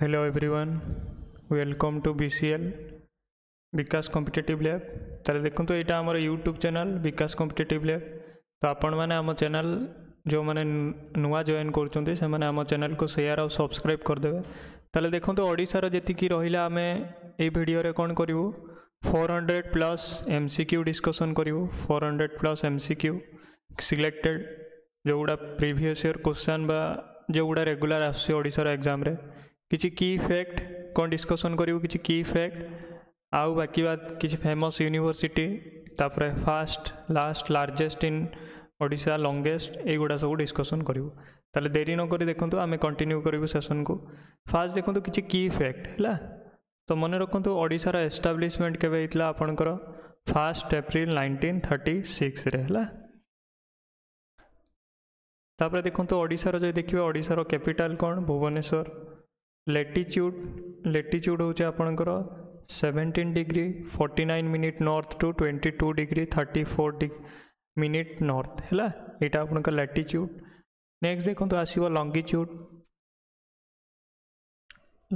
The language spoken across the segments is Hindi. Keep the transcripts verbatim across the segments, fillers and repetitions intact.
Hello everyone, welcome to B C L Vikas competent lab. ताले देखंतु एटा हमर YouTube channel Vikas competent lab. तो आपण माने हमर चैनल जो माने नुवा जॉइन करछोंते से माने हमर चैनल को शेयर और सब्सक्राइब कर देबे। ताले देखंतु ओडिसा रो जेतिकी रहिला आमे ए वीडियो रे कोन करिवो four hundred plus MCQ discussion करिवो। Four hundred plus MCQ selected जोगुडा प्रीवियस ईयर क्वेश्चन बा जोगुडा रेगुलर आसे ओडिसा रो एग्जाम रे किसी की फैक्ट कौन डिस्कसन करूँ किसी की फैक्ट आउ बाकी बात किसी फेमस यूनिवर्सिटी तापर first last largest in Odisha longest एगुड़ा सब डिस्कसन करूँ। ताले देरी न करी देखंतु आमे कंटिन्यू करूँ सेसन को। फास्ट देखंतु किसी की फैक्ट है तो मन रखु ओडिशा रा एस्टाब्लिशमेंट केबे हितला आपनकर first April nineteen thirty six रे हला। तापर देखंतु ओडिशा रो जे देखिबे ओडिशा रो कैपिटल कोन भुवनेश्वर। लैटिट्यूड लैटिट्यूड होचे आपनकर seventeen degree forty nine minute north to twenty two degree thirty four minute north है यहाँ आपनकर लैटिट्यूड। नेक्स्ट देखो आसो लॉन्गिट्यूड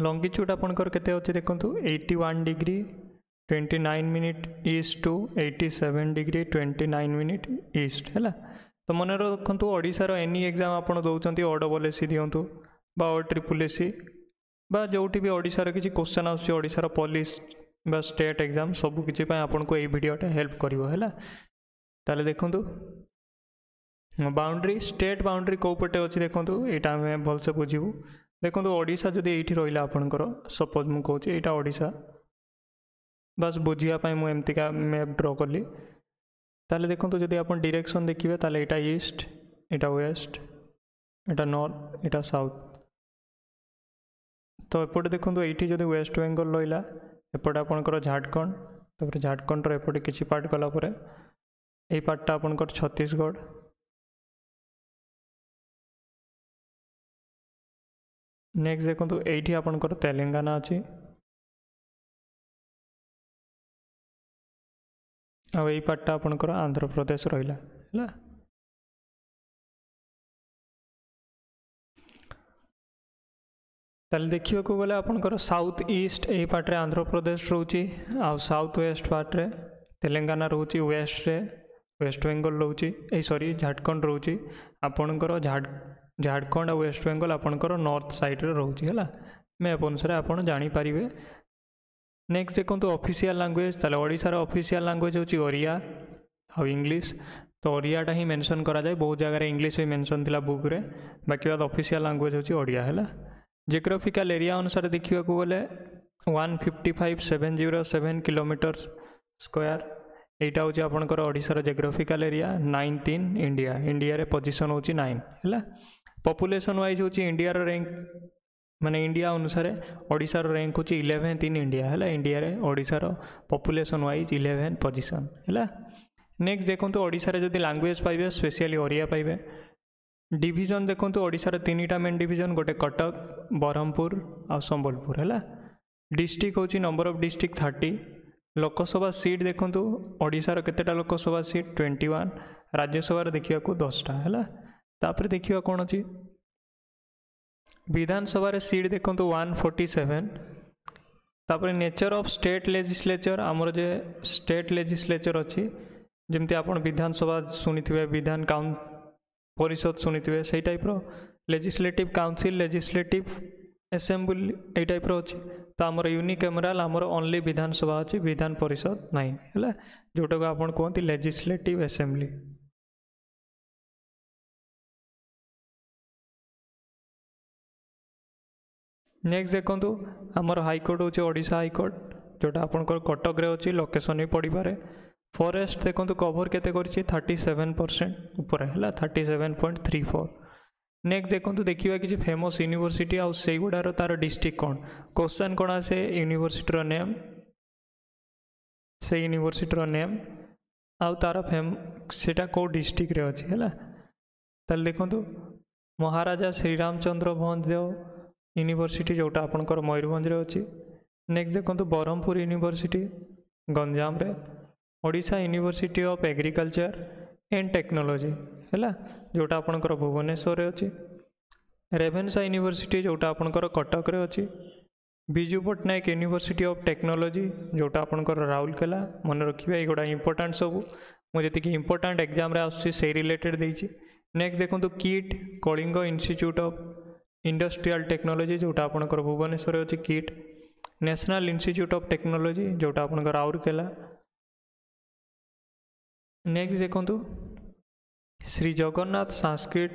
लॉन्गिट्यूड आपनकर केते होचे देखंतु eighty one degree twenty nine minute east to eighty seven degree twenty nine minute east है। तो मन रखु ओडिशा रो एनी एग्जाम आपन दउचंती ओ डबल एसी दियंतु बा ओ ट्रिपल एसी बा जोटी भी ओडिशा रे किछि क्वेश्चन आउछि ओडिशा रो पुलिस बा स्टेट एग्जाम सब किछि पय आपन को ए वीडियोटा हेल्प करिवो हैला। ताले देखंतु बाउंड्री स्टेट बाउंड्री को पटे अछि देखंतु एटा हम भल से बुझिबू। देखंतु ओडिशा जदि एठी रहिला आपन को सपोज मु कहू एटा ओडिशा बस बुझिया पय मु एमति का मैप ड्रॉ करली। ताले देखंतु जदि आपन डायरेक्शन देखिबे ताले एटा ईस्ट एटा वेस्ट एटा नॉर्थ एटा साउथ। तो एपटे देखो ये जब वेस्ट बेंगल रहा एपटे आपंकर झारखंड तापर झारखंडर एपटे किसी पार्ट गलापर यही पार्टा आपंकर छत्तीसगढ़। नेक्स्ट देखो ये आपंकर तेलंगाना अच्छी आई पार्टा आपंकर आंध्र प्रदेश रहा है। ताले देखिए गले आपंकर साउथ ईस्ट यही पार्ट्रे आंध्र प्रदेश रोचे आउ साउथ वेस्ट पार्ट्रे तेलंगाना रोचे वेस्ट रे वेस्ट बेंगल रोचे ए सॉरी झारखंड रोचे आपंकर झारखंड और वेस्ट बेंगल आपंकर नॉर्थ साइड रे रोचे है मैप अनुसार आपन जानी पारिबे। नेक्स्ट देखंतु ऑफिशियल लैंग्वेज ताले ओडिशा रो ऑफिशियल लैंग्वेज होची ओडिया और इंग्लिश। तो ओडियाटा ही मेंशन करा जाए बहुत जगह इंग्लिश भी मेंशन थिला बुक रे बाकी बाद ऑफिशियल लैंग्वेज होची ओडिया है। जियोग्राफिकल एरिया अनुसार देखा गले one fifty five seven zero seven kilometre square यहाँ हूँ आपंकर Odisha geographical area ninth in India. India रे पोजीशन हो नाइन है। पॉपुलेशन वाइज हूँ इंडिया रैंक माने इंडिया अनुसार ओडिशा रैंक हूँ इलेवेन्थ इन इंडिया है। इंडिया रे Odisha population wise eleven position है। नेक्स्ट देखो ओडिशा जब लैंग्वेज पाइबे स्पेशली ओडिया पाइबे। डिवीजन देखंतु ओडिशार तीनटा मेन डिवीजन गोटे कटक ब्रह्मपुर आ सम्बलपुर है। डिस्ट्रिक्ट होची number of district thirty. Lok Sabha seat देखंतु ओडिशार केतेटा Lok Sabha seat twenty one. Rajya Sabha देखिया को दसटा है। तापर देखिया कौन अच्छी विधानसभा सीट देखंतु वन फोर्टी सेवन। तापर नेचर ऑफ स्टेट लेजिस्लेचर आमर जे स्टेट लेजिस्लेचर अच्छी जमती आप विधानसभा शुणिथे विधान काउं परिषद शुणिथे से type legislative council legislative assembly यही टाइप अच्छे। तो आमर यूनिकैमराल आमर ओनली विधानसभा अच्छी विधान परिषद ना है जोटा को आप कहते लेजिस्लेटिव एसेंबली। नेक्स्ट देखो आमर हाईकोर्ट होचे ओडिशा हाईकोर्ट जोटा आपंकर कटक रे अच्छी लोकेशन भी पड़ी पारे। फॉरेस्ट देखो कवर केते करछि थर्टी सेवन परसेंट ऊपर है thirty seven point three four. Next देखो देखिए किसी फेमस यूनिवर्सिटी आउ से गुड़ार तार डिस्ट्रिक्ट कौन क्वेश्चन कौन आसे यूनिवर्सिटी नेम से यूनिवर्सिटी नेम आउ तार फेम सेटा को डिस्ट्रिक्ट रे अछि हला। ताले देखो महाराजा श्रीरामचंद्र भंजदेव यूनिवर्सिटी जोटा आपनकर मयूरभंज रे अछि। नेक्स्ट देखो बरहमपुर यूनिवर्सिटी गंजाम रे। Odisha university of agriculture and technology है जोटा आपनकर भुवनेश्वर अच्छी। रेवेनशा यूनिवर्सिटी जोटा आपणकर कटक रे अछि, Biju Patnaik university of technology जोटा आपणकर राउरकेला। मन रखिए ये इंपोर्टाट सब मुझे इंपोर्टाट एग्जाम आई रिलेटेड देती। नेक्स्ट देखो KIIT Kalinga institute of industrial technology जोटा आपणकर भुवनेश्वर अच्छी कीट, नेशनल इंस्टिट्यूट ऑफ टेक्नोलोजी जोटा आपणकर राउरकेला। नेक्स्ट देखो श्रीजगन्नाथ सांस्कृत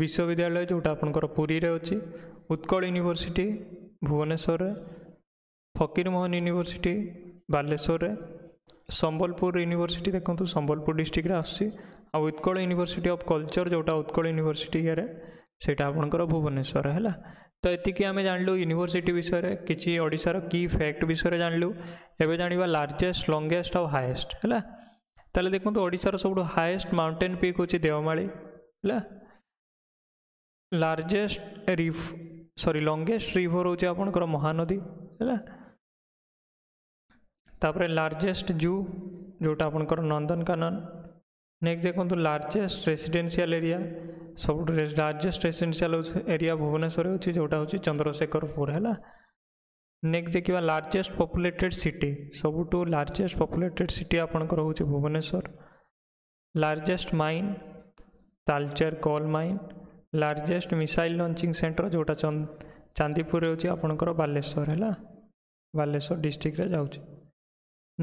विश्वविद्यालय जोटा आपणकर पुरी रे अछि, Utkal university Bhubaneswar, Fakir Mohan university Baleswar, Sambalpur university देखो सम्बलपुर डिस्ट्रिक्ट आसी, आ उत्कल यूनिभर्सीटी ऑफ कल्चर जोटा उत्कल यूनिभर्सीटी यार से आपणकर भुवनेश्वर है। तो ये आम जानलु यूनिभर्सीटी विषय में किसी ओडिशार की फैक्ट विषय जानलु। एवं जानवा लार्जेस्ट लंगेस्ट आउ हाएस्ट है। ताले देखो ओडिशार सब हाएस्ट माउंटेन पीक होची देवमाली है, लार्जेस्ट रिफ सॉरी लॉन्गेस्ट रिवर होची आपनकर महानदी है, तापर लार्जेस्ट जू जोटा आपनकर नंदनकानन। नेक्स्ट देखो लार्जेस्ट रेसिडेंशियल एरिया, सब लार्जेस्ट रेसिडेंशियल एरिया भुवनेश्वर होची जोटा होची चंद्रशेखरपुर है। नेक्स्ट देखिए लार्जेस्ट पॉपुलेटेड सिटी, सबुठू लार्जेस्ट पॉपुलेटेड सिटी आपणकर होची Bhubaneswar. Largest mine Talcher coal mine, largest missile launching centre जोटा चांदीपुर होची आपणकर बालेश्वर है, बालेश्वर डिस्ट्रिक्ट रे जाउची।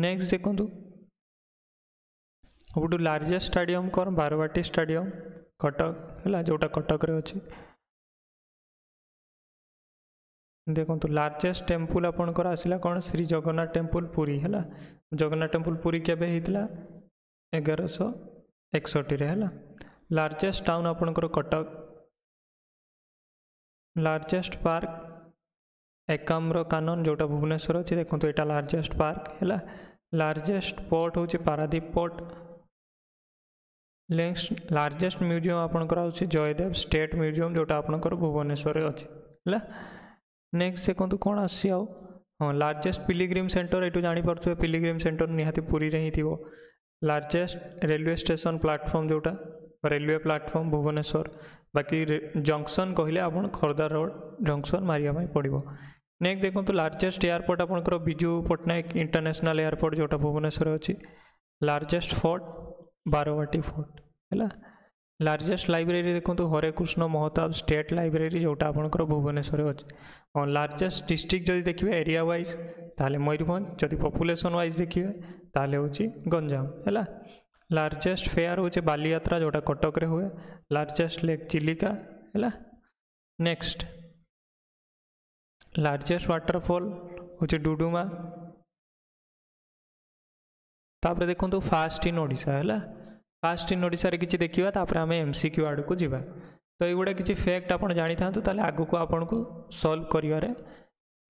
नेक्स्ट देखंतु सबुठू लार्जेस्ट स्टेडियम कोन बारवाटी स्टाडियम कटक है, जोटा कटक रे अछि। देखो तो लार्जेस्ट टेम्पुल आपणकर आसला कौन श्री जगन्नाथ टेम्पुल पुरी है, जगन्नाथ टेम्पुल पुरी केबे हितला ग्यारह सौ इकसठ रे है। लार्जेस्ट टाउन आपणकर कटक, लार्जेस्ट पार्क एकाम्र कानन जोटा भुवनेश्वर अच्छे देखो तो यहाँ लार्जेस्ट पार्क है। लार्जेस्ट पोर्ट होची Paradip port. Next largest museum आपणकर होची जयदेव स्टेट म्यूजियम जोटा आपणकर भुवनेश्वर अच्छे है। नेक्स्ट देखो कौन आसी आओ हाँ लार्जेस्ट पिलिग्रीम सेंटर, ये जापे पिलिग्रीम सेंटर निहाती पुरी ही थी। लार्जेस्ट रेलवे स्टेशन प्लाटफॉर्म जोटा रेलवे प्लाटफॉर्म भुवनेश्वर, बाकी जंक्शन कहले आपन खोर्धा रोड जंक्शन मारिया पड़ो। नेक्स्ट देखो तो लार्जेस्ट एयरपोर्ट आपनकर बीजू पटनायक इंटरनेशनल एयरपोर्ट जोटा भुवनेश्वर अच्छी। लार्जेस्ट फोर्ट बारवाटी फोर्ट है। लार्जेस्ट लाइब्रेरी देखो तो हरे कृष्ण महताब स्टेट लाइब्रेरी जोटा आपनकर भुवनेश्वर अच्छे। और लार्जेस्ट डिस्ट्रिक्ट जब देखिए एरिया वाइज ताले मयूरभंज, जब पॉपुलेशन वाइज देखिए ताले होची गंजाम है। लार्जेस्ट फेयर होची बालीयत्रा जोटा कटक रे हुए, लार्जेस्ट लेक चिल्का है। नेक्स्ट लार्जेस्ट वाटरफॉल होची डुडुमा। तापर देखो तो फास्ट इन ओडिशा है, फास्ट इन ओडिशा रे किछि देखिबा, तापर आमे एमसीक्यू आड़ को जीवा। तो एगुड़ा किछि फैक्ट आपन जानि थांतु ताले आगु को आपन को सॉल्व करिवार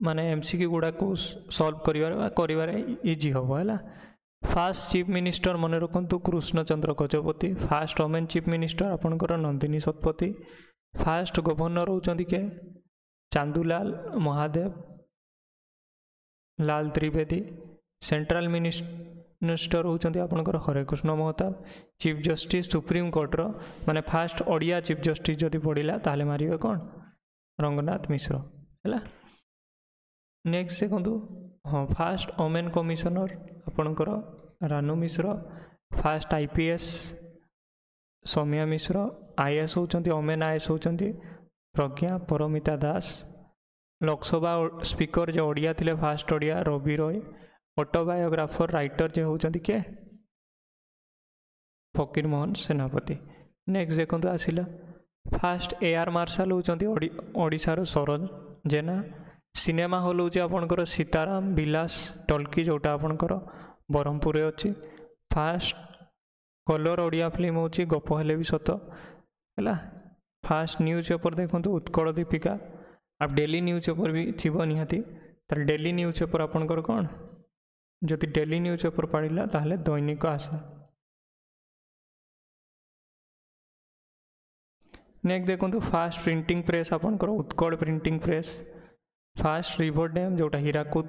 माने एमसीक्यू गुड़ा को सॉल्व करिवार बा करिवार इजी होबो हैला। फास्ट चीफ मिनिस्टर मन रखंतु Krushnachandra Gajapati, first women chief minister आपनकर नंदिनी सतपथी, फास्ट गवर्नर होचंदी के चांदूलाल महादेव लाल त्रिवेदी, सेंट्रल मिनिस्टर मिनिस्टर होचंती आपनकर Hare Krishna Mahtab, chief justice supreme court रो माने फास्ट ओडिया चीफ जस्टिस जदि पड़िला ताले मारिबे कोन रंगनाथ मिश्र हैला। नेक्स्ट देखंतु हाँ फास्ट ओमेन कमिशनर आपनकर Ranu Mishra, first IPS Soumya Mishra, IAS होचंती ओमेन आईएएस होचंती प्रज्ञा परमिता दास, लोकसभा स्पीकर जे ओडिया थिले first Odia Ravi Ray, autobiographer writer जे होचंती के फकीरमोहन सेनापति। नेक्स्ट देखो तो आसिला फास्ट एआर मार्शल होचंती ओडिशार सरोज जेना, सिनेमा हॉल होची आपनकर सीताराम विलास टल्की जोटा आपनकर ब्रह्मपुर अच्छी। फास्ट कलर ओडिया फिल्म होची गप हेले भी सत है। फास्ट न्यूज पेपर देखो तो उत्कल दीपिका, आप डेली न्यूज पेपर भी थी निहाती, तर डेली न्यूज पेपर आपनकर कौन जदि डेली न्यूज पेपर पढ़ला ताहले दैनिक आशा। नेक्स्ट देखो तो फास्ट प्रिंटिंग प्रेस आपनकर Utkal printing press, first river dam जोटा हीराकुद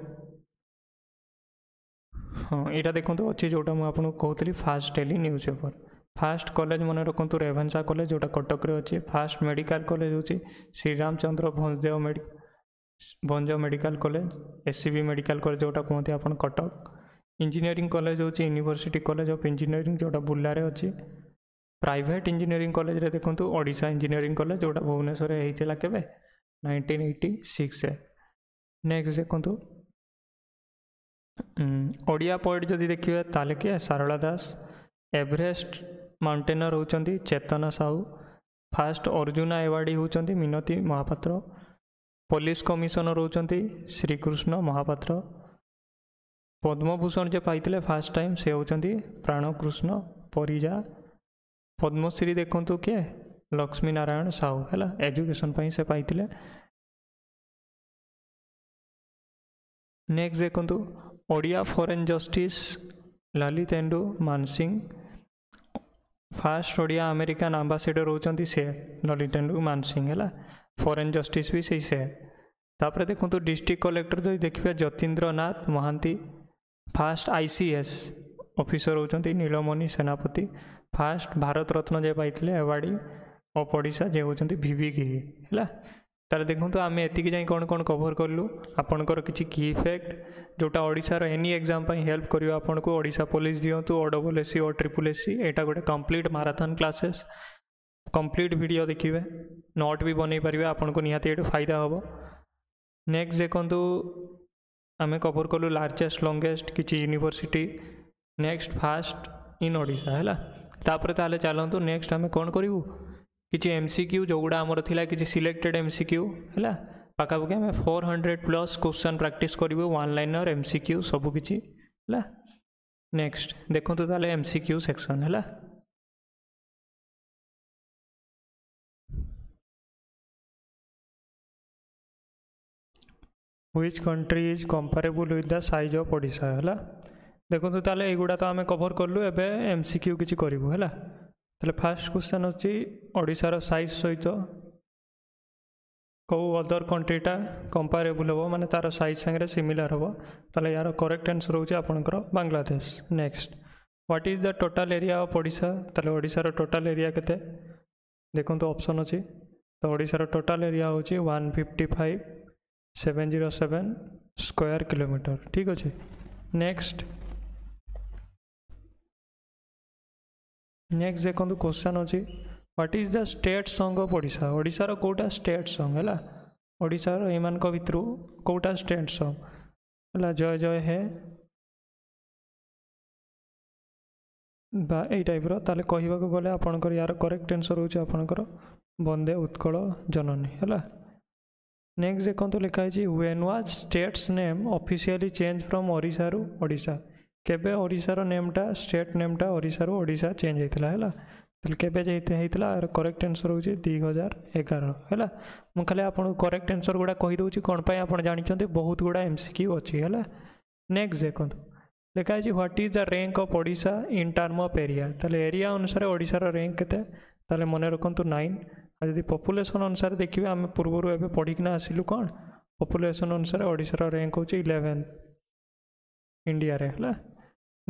हाँ यहाँ देखो तो अच्छी जोटा मुझे कहती first daily news paper. First college मन रखु रेवेनशा कॉलेज जोटा कटक रे अच्छे। फास्ट मेडिकल कॉलेज होची Sriramachandra Bhanjadeo med Bhanjadeo medical college SCB medical college जोटा कहते हैं कटक। इंजीनियरिंग कॉलेज होची यूनिवर्सिटी कॉलेज ऑफ इंजीनियरिंग जोटा बुल्लारे अच्छी। प्राइवेट इंजीनियरिंग कॉलेज रे देखंतु ओडिशा इंजीनियरिंग कॉलेज जोटा भुवनेश्वर होइतिला केबे नाइनटीन एटी सिक्स रे। नेक्स्ट देखंतु ओडिया पोएट जदि देखिबे ताले के सारला दास, एवरेस्ट माउंटेनर होचंती चेतना साहू, फास्ट अर्जुन एवार्डी होचंती मिनती महापात्र, पुलिस कमिशनर होचंती श्रीकृष्ण महापात्र, पद्मभूषण जे पाइतिले फास्ट टाइम से होचंती प्राणकृष्ण परिजा, पद्मश्री देखंतु किए लक्ष्मी नारायण साहू है एजुकेशन पर से पाई। नेक्स्ट देखंतु Odia foreign justice Lalit Tendulman Singh, first Odia American ambassador होचंती से ललित तेंदुलमान सिंह है, फॉरेन जस्टिस भी सही से। तापर देखंतु डिस्ट्रिक्ट कलेक्टर जो देखिए Jatindranath Mohanty, first ICS officer होचंती नीलमणि सेनापति, फास्ट भारत रत्न जे पाइथिले एवार्डी ऑफ ओडिशा जे होचंती भीवी गिरी हैला। ताले देखंतु आमे एतिके जाई कोन कोन कवर करलु। आपनकर किछि की इफेक्ट जोटा ओडिशा रो एनी एग्जाम पई हेल्प करियो आपनको ओडिशा पुलिस दियंतु O double SC O triple SC एटा गोटे complete marathon classes complete video देखिबे, नोट भी बनै परिबे, आपनको निहाती एटा फायदा होबो। नेक्स्ट देखंतु आमे कवर करलु लार्जेस्ट लॉन्गेस्ट किछि university. Next first in Odisha हैला। तापर ताले चलतु नेक्स्ट आम कौन करूँ कि एमसीक्यू जोगुड़ा आमर थिला कि सिलेक्टेड एमसीक्यू है पखापाखि आम four hundred plus question practice करूँ वन लाइनर एमसीक्यू सबकि है। नेक्स्ट देखो ताले एमसीक्यू सेक्शन है। Which country is comparable with the size of Odisha है। देखो ताले एगुड़ा तो आम कवर करलु। एबे एमसीक्यू किछि करिवु हैला। ताले फास्ट क्वेश्चन अछि ओडिशा रो साइज सहित को अदर कंट्रीटा कंपेरेबल हो माने तार साइज संगे सिमिलर हो। ताले यार करेक्ट आंसर होछि आपनकर Bangladesh. Next what is the total area of Odisha. ताले ओडिशा रो टोटल एरिया केते देखंतु ऑप्शन अछि। तो ओडिशा रो टोटल एरिया होछि one fifty five thousand seven hundred seven square kilometre. ठीक अछि। नेक्स्ट नेक्स्ट देखो क्वेश्चन अच्छी what is the state song of Odisha. ओडिशार कोटा स्टेट सॉन्ग है। ओडिशार एमान भितर कोटा स्टेट सॉन्ग है। जय जय है बा एई टाइप रो। ताले कहबाकू गले आपनकर यार करेक्ट आंसर होछि आपनकर वंदे उत्कल जननी है। नेक्स्ट देखो लिखाई when was states name officially change from Odisha रु ओडिशा। केबे ओडिशार नेमटा स्टेट नेमटा ओडिशार ओडिशा चेंज होता है केबेला। करेक्ट आंसर होची दो हज़ार ग्यारह है। मुझे खाली आपको करेक्ट आंसर गुड़ा कहीदे कौन आप जानते बहुत गुड़ा एमसीक्यू अच्छी है। नेक्स्ट देखो लिखाई what is the rank of Odisha in term of area. ताले एरिया अनुसार ओडिशार रैंक केते मन रखु नाइन। आज यदि पॉपुलेशन अनुसार देखिए आम पूर्वर एवं पढ़ीना आसिलु कौन पॉपुलेशन अनुसार ओडिशार रैंक हो इलेवेन इंडिया रे है।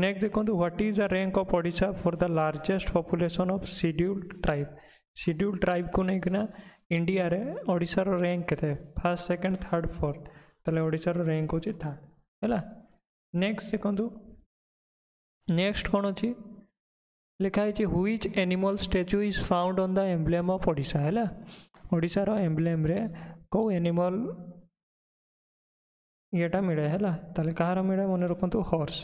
नेक्स्ट देखो what is the rank of Odisha for the largest population of scheduled tribe. Scheduled tribe को लेकिन इंडिया रे ओडिशा रो रैंक केते फर्स्ट सेकंड थर्ड फोर्थ। तले ओडिशा रो रैंक होची थर्ड है। नेक्स्ट देखो नेक्स्ट कौन अच्छी लिखाई which animal statue is found on the emblem of Odisha है। ओडिशा रो एम्ब्लेम रे को एनिमल येटा मिले है। ताले कहार मिले मन रखु horse.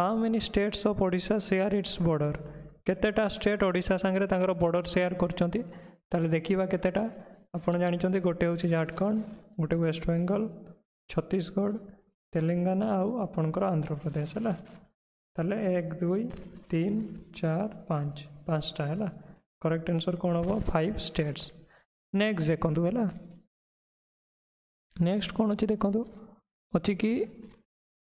How many states of Odisha share its border. केतेटा स्टेट ओडिशा संगे तांकर बॉर्डर शेयर करचंती। ताले देखिबा केतेटा आपण जानिचंती गोटे होची झारखंड, गोटे वेस्ट बेंगल, छत्तीसगढ़, तेलंगाना आउ आपणकर आंध्र प्रदेश है। ताले एक दुई तीन चार पाँच पाँचटा है। करेक्ट आंसर कौन हम फाइव स्टेट्स। नेक्स्ट देखु है। नेक्स्ट कौन अच्छी देखो अच्छी कि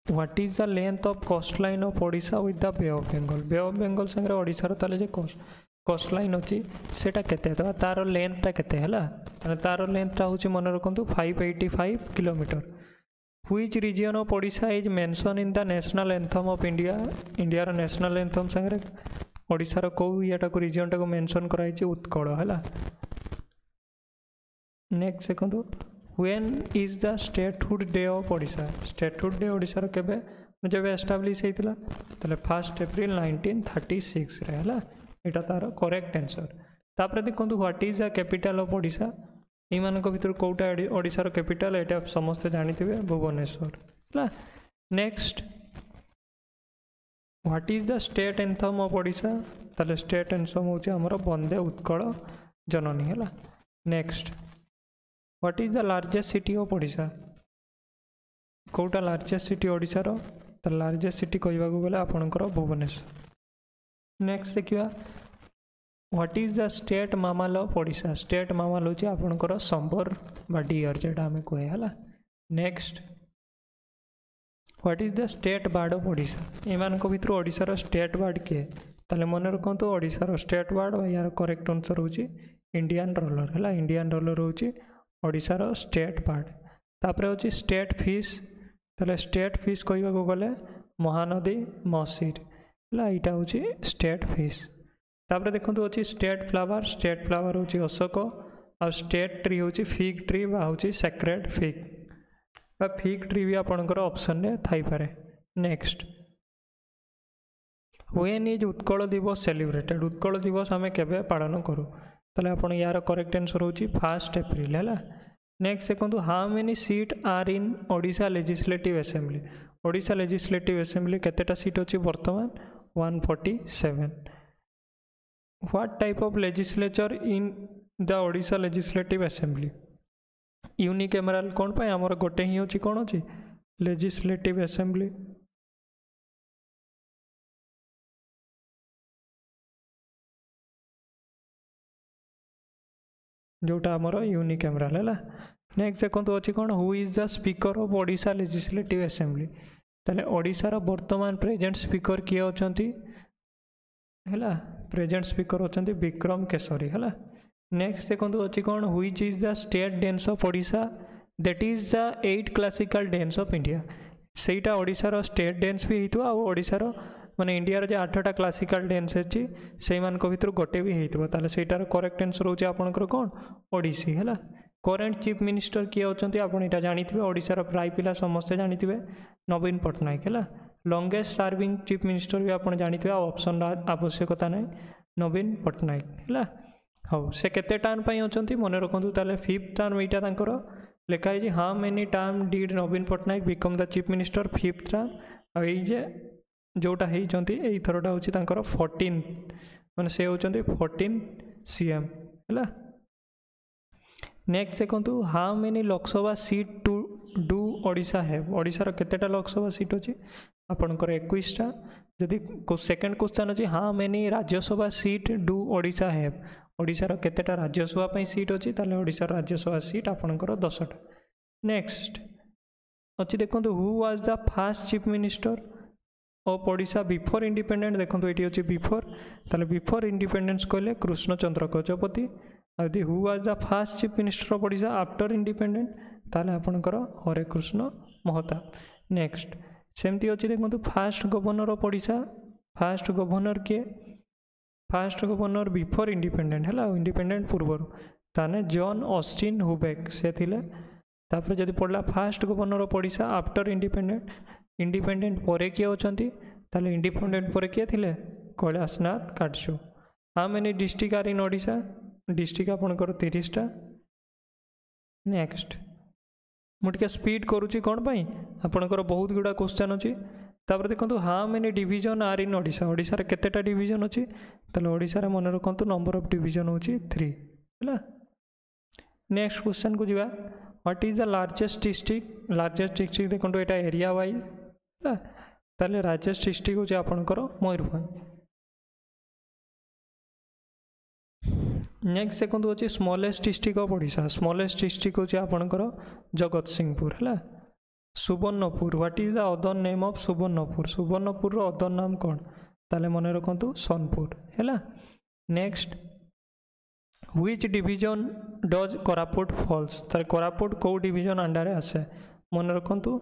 what is the length of coast line of Odisha with the bay of Bengal. Bay of Bengal संगे ओडिशा ताले जे कोस्ट कोस्ट लाइन अच्छी सेटा केते तार लेंथटा केते है। तार लेंथटा होची मन रखु five eighty five kilometre. Which region of Odisha is mention in the national anthem of India. India रो नेशनल एंथम संगे ओडिशार कौ इटा को रिजन टाक मेनसन कराई उत्कल है। नेक्स्ट देखो when is the statehood day of Odisha. Statehood day ओडिशार केबे जब एस्टाब्लीश होता है first April nineteen thirty six रे है यहाँ तार करेक्ट आंसर। तापर देखो what is the capital of Odisha. इन भर कौटा ओडिशार कैपिटल ये समस्ते जानते हैं भुवनेश्वर है। Next what is the state anthem of Odisha. ताले स्टेट एंथम होची हमर वंदे उत्कल जननी है। Next what is the largest city of Odisha. कोटा लार्जेस्ट सिटी ओडिशार त लार्जेस्ट सिटी कहवा गले आपणकर भुवनेश्वर। नेक्स्ट देखिए what is the state mammal of Odisha. State mammal होची आपणकर संबर बा डियर जेटा आम कहे है। Next what is the state bird of Odisha. एमान को भीतर ओडिशार स्टेट बार्ड किए ताले मन रखत ओडिशार स्टेट बार्ड यार करेक्ट आंसर होची इंडियन रोलर है। इंडियन रोलर होची ओडिशार स्टेट बार्ड। तापर होची स्टेट फिश। ताले स्टेट फिश कहवा को गले महानदी मसीर है यहाँ होची स्टेट फिश। तापर देखो अच्छी स्टेट फ्लावर। स्टेट फ्लावर होची अशोक आ स्टेट ट्री होची फिग ट्री बा होची सेक्रेड फिग बा फिग ट्री भी आपणकर ऑप्शन रे थाई पारे। नेक्स्ट व्हेन इज उत्कल दिवस सेलिब्रेटेड। उत्कल दिवस आम केबे पालन करूँ ताले आपण यार करेक्ट आंसर होची फर्स्ट एप्रिल है। नेक्स्ट देखो how many seat are in Odisha legislative assembly. Odisha legislative assembly केतेटा सीट अच्छी वर्तमान one forty seven. What type of legislature in the Odisha legislative assembly. Unicameral कौन पाए आमर गोटे ही होची कौन होची लेजिस्लेटिव असेंबली। जोटा आमर यूनिकैमराल है। नेक्स्ट देखो अच्छी कौन who is the speaker of Odisha legislative assembly. ताले ओडिशार वर्तमान प्रेजेंट स्पीकर किए अच्छा है। प्रेजेंट स्पीकर अच्छा विक्रम केशरी है। नेक्स्ट देखो अच्छी कौन which is the state dance of Odisha. That is the eight classical dance of India. सेटा ओडिशार स्टेट डांस भी होता ओडिशार माने इंडिया रे आठटा क्लासिकल डांस अछि से मान को भीतर गोटे भी होता ताले सेटार करेक्ट आंसर होछि आपनकर कोन ओडिसी हैला। करंट चीफ मिनिस्टर किए अछंती आपण एटा जानिथिबे ओडिशार प्राय पिला समस्ते जानिथिबे नवीन पटनायक हैला। लॉन्गेस्ट सर्विंग चीफ मिनिस्टर भी आपण जानिथिबे ऑप्शन आवश्यकता नै नवीन पटनायक हैला। हाँ से केते टर्म पर अच्छा मन रखु ताले फिफ्थ टर्म यहाँ तांकर लिखाई how many term did Naveen Patnaik become the chief minister fifth term आ ये जोटा होरटा होकर फोर्टीन मान से होती फोर्टीन सीएम है। नेक्स्ट देखो how many Lok Sabha seat to do Odisha है। ओडिशार केतेटा लोकसभा सीट अच्छी आपणकर इक्कीसटा। जदि सेकेंड क्वेश्चन अच्छी how many Rajya Sabha seat do Odisha है। ओडिशार केतेटा राज्यसभा सीट अच्छी ताले ओडिशार राज्यसभा सीट आपणकर दसटा। नेक्स्ट अच्छी देखो who was the first chief minister of Odisha before independent. देखो ये अच्छे बिफोर ताले बिफोर इंडिपेंडेंस कहले कृष्णचंद्र गजपति। आदि who was the first chief minister of Odisha after independent ताले आपणकर हरे कृष्ण महताब। नेक्स्ट सेमती अच्छी देखो first governor of Odisha. First governor किए फास्ट गवर्नर बिफोर इंडिपेंडेंट है इंडिपेंडेंट पूर्वर ताने जॉन ऑस्टिन हुबेक से थिले। तापर जदि पड़ला first governor of Odisha after independent independent पर किए अच्छा ताले इंडिपेंडेंट पर किए थिले Kailash Nath Katju. How many district are in Odisha. District आपणकर तीसटा। नेक्स्ट मुझे स्पीड करुच्ची कौन पाई आपणकर बहुत गुड़ा क्वेश्चन अच्छी। तापर देखो how many division are in Odisha. ओडिशार केतेटा डिवीजन अच्छी ताले ओडिशार मन रखु नंबर ऑफ डिवीजन होची थ्री है। नेक्स्ट क्वेश्चन को जीवा what is the largest district. Largest district देखो यहाँ एरिया वाइज है ताले लार्जेस्ट डिस्ट्रिक्ट होची आपणकर मयूरभंज। नेक्स्ट देखो अच्छे smallest district of Odisha. Smallest district होची आपणकर जगत सिंहपुर है। Subarnapur what is the other name of Subarnapur. Subarnapur रो अदर नाम कौन ताले मन रखु सोनपुर है। Next which division does Koraput falls. ताले कोरापुट को डिवीजन अंडर आसे मन रखु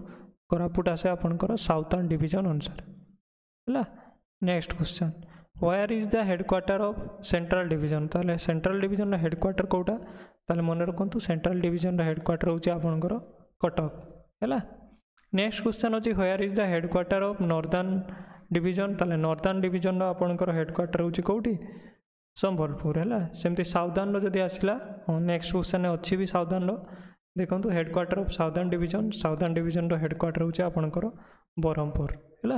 कोरापुट आसे आपनकर साउथर्न डिवीजन अनुसार है। Next question where is the headquarter of central division ताले सेंट्रल डिवीजन रा हेडक्वार्टर कोटा ताले मन रखु सेंट्रल डिवीजन रा हेडक्वार्टर होची आपनकर कटक हैला। नेक्स्ट क्वेश्चन होची where is the headquarter of northern division ताले नॉर्दर्न डिवीजन रा आपनकर हेडक्वार्टर होची कोठी सम्बलपुर हैला। सेमती साउदर्न रो जदी आसिला नेक्स्ट क्वेश्चन अछि भी साउदर्न रो देखंतु headquarter of southern division southern division रो हेडक्वार्टर होची आपनकर बरहमपुर हैला।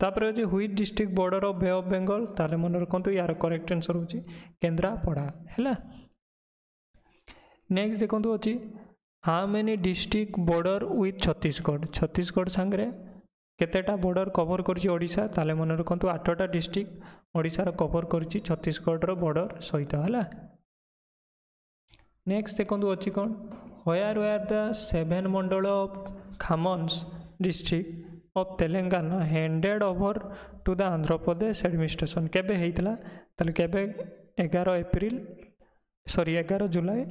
तापर होची हुई district border of bay of Bengal ताले मन रखंतु यार करेक्ट आंसर होची केंद्रापड़ा हैला। नेक्स्ट देखंतु अछि how many district border with Chhattisgarh Chhattisgarh संगे केतेटा बॉर्डर कवर करछि ओडिशा ताले मन रखंतु आठटा डिस्ट्रिक्ट ओडिशा रो कवर करछि छत्तीसगढ़ रो बॉर्डर सहित हैला। नेक्स्ट देखंतु अछि कोन where were the seven mandal of Khammam's district of Telangana handed over to the Andhra Pradesh administration केबे हेइतला तले केबे ग्यारह एप्रिल सॉरी ग्यारह जुलाई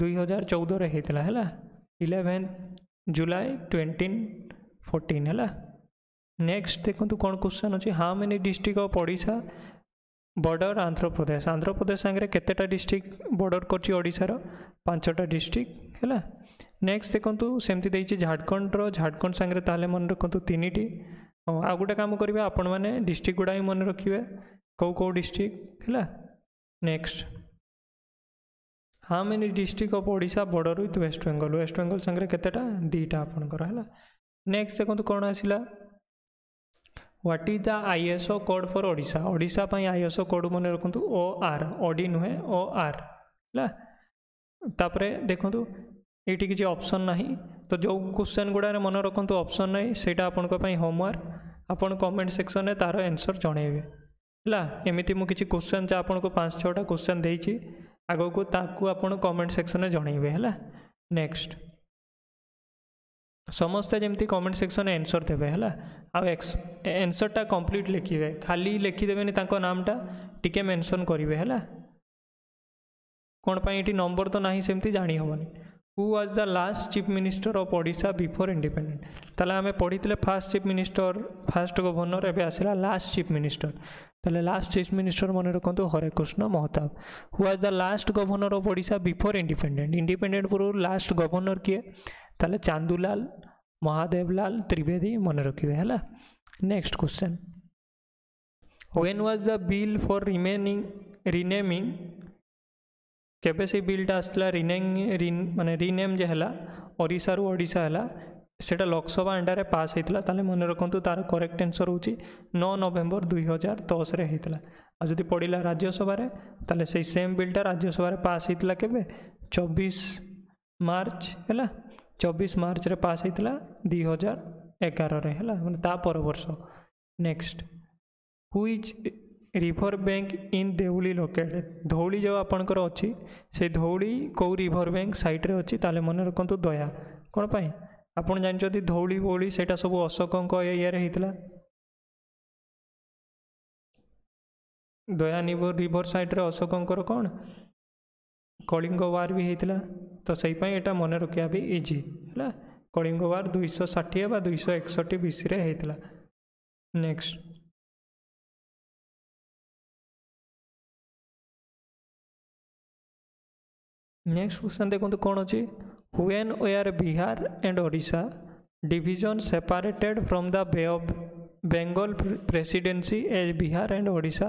दो हज़ार चौदह रे हेइतला हैला ग्यारह जुलाई दो हज़ार चौदह हैला। नेक्स्ट देखंतु कोन क्वेश्चन अछि how many district of Odisha border Andhra Pradesh Andhra Pradesh संगे केतेटा डिस्ट्रिक्ट बॉर्डर करछि ओडिशा रो पांचटा डिस्ट्रिक्ट हैला। नेक्स्ट देखो सेमती देखिए झारखंड झारखंड सांगे ताले मन रखु तीन टी आउ गोटे काम करेंगे आपण मैंने डिस्ट्रिक्ट गुड़ा भी मन रखिए कौ कौ डिस्ट्रिक्ट है। Next how many district of Odisha border with waste Bengal west Bengal सांगे केतेटा दीटा आपणकर है। नेक्स्ट देखो कौन आसला what is the ISO code for Odisha Odisha पर आईएसओ कोड मन रखु ओ आर ओडी नुहे ओ आर है। तापर देखो ये किसी ऑप्शन ना तो जो क्वेश्चन गुड़ार मन रखु ऑप्शन ना सहीटा आपंपाई होमवर्क आपड़ कमेंट सेक्शन में तार आंसर जणेबे है। एमती मुझे किसी क्वेश्चन जहाँ आपको पाँच छटा क्वेश्चन देती आग को ताकू आपड़ कमेंट सेक्शन में जणेबे है। नेक्स्ट समस्ते जमी कमेंट सेक्शन में आंसर देवे है आंसरटा कम्प्लीट लिखे खाली लिखिदेवे नामटा टी मेनसन करेंगे है कौन पर नंबर तो ना सेमती जाणी हेनी। Who was the last chief minister of Odisha before independent? ताले आमे पढ़ी थे first chief minister first governor एवं आसला लास्ट चीफ मिनिस्टर ताले लास्ट चीफ मिनिस्टर मन रखु Hare Krishna Mahtab. Who was the last governor of Odisha before independent independent पूर्व लास्ट गवर्नर किए ताले चांदूलाल महादेवलाल त्रिवेदी मन रखिए है। Next question When was the bill for remaining renaming केबे से बिल्टा आसला रिनेम माने रिनेम जे हला ओडिशा रु ओडिशा हला सेटा लोकसभा अंडर पास होता ताले मन रखु तार करेक्ट आंसर होची नौ नवंबर दो हज़ार दस रे होता आज जदि पड़िला राज्यसभा रे ताले से सेम बिल्टा राज्यसभा रे पास होता केबे चौबीस मार्च है चौबीस मार्च रे पास होता दो हज़ार ग्यारह रे है माने ता पर वर्ष। Next which river bank in Deuli located Dhauli जो आपणकर अच्छी से धौली कौ रिभर बैंक साइड रे अच्छी ताले मन रखु दया कौन पाई आपन जानते धौली बोली सेटा सब अशोकों एरिया रे हितला दया निभर रिभर साइड रे अशोकों कौन कलिंग वार भी होता तो से यहाँ मन रखा भी इजी है कलिंग वार दुई सौ षाठी बा दुई सौ एकसठी बीसी रे होता। नेक्स्ट नेक्स्ट क्वेश्चन देखो कौन अच्छी when were Bihar and Odisha division separated from the bay of Bengal presidency as Bihar and Odisha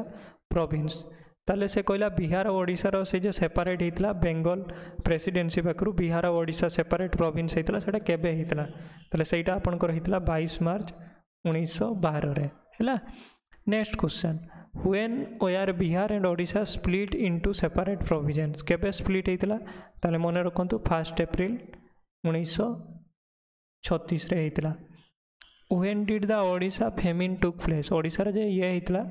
province ताले से कहला बिहार और ओडिशा रो से जे सेपरेट होता बेंगल प्रेसिडेंसी पाखु बिहार और ओडिशा सेपरेट प्रोविंस होता से केबे होता ताले सेटा आपनकर होता बाईस मार्च उन्नीस बारह रे है। Next question When were Bihar and Odisha split into separate provisions केबे स्प्लिट होता ताले मन रखु फर्स्ट एप्रिल उन्नीस छत्तीस रे होता। When did the Odisha famine took place Odisha रे ये होता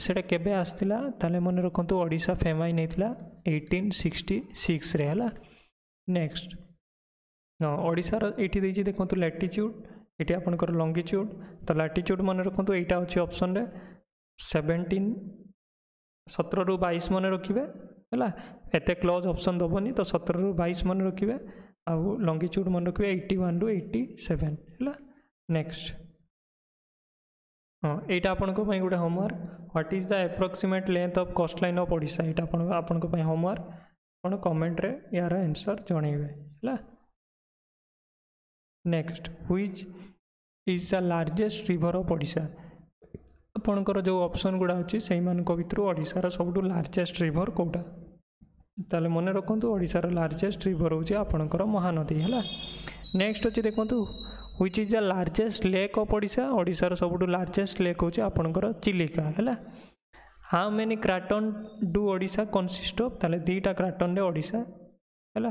सेटा केबे आसला ताले मन रखु ओडिशा फेमाइन होता अठारह सौ छियासठ रे है। नेक्स्ट ओडिशा रो एठी देछि देखंतु लैटिट्यूड ये आपनकर लॉन्गिट्यूड तो लैटिट्यूड मन रखु यहाँ अच्छे ऑप्शन रे सेवेन्टीन सत्रह रु बाईस मन रखिए है एत क्लोज ऑप्शन दबनी तो सत्रह रु बाईस मन रखिए आउ लॉन्गिट्यूड मन रखिए एट्टी वन रु एट्टी सेवेन है। नेक्स्ट हाँ यहाँ आपंपाई गोटे homework what is the approximate length of coast line of Odisha यहाँ आपंपाई होमवर्क आप कमेंट रे यार आंसर जणेबे है। Next which is the largest river of Odisha आपणकर जो ऑप्शन गुड़ा अच्छी से भितर ओडिशार सबुठु लार्जेस्ट रिवर कौटा ताले मने रखंतु ओडिशार लार्जेस्ट रिवर होची आपणकर महानदी है। नेक्स्ट अच्छे देखंतु which is the largest lake of Odisha ओडिशार सबुठु लार्जेस्ट लेक होची आपणकर चिल्का है। How many craton do Odisha consist of ताले दीटा क्राटन रे ओडिशा है।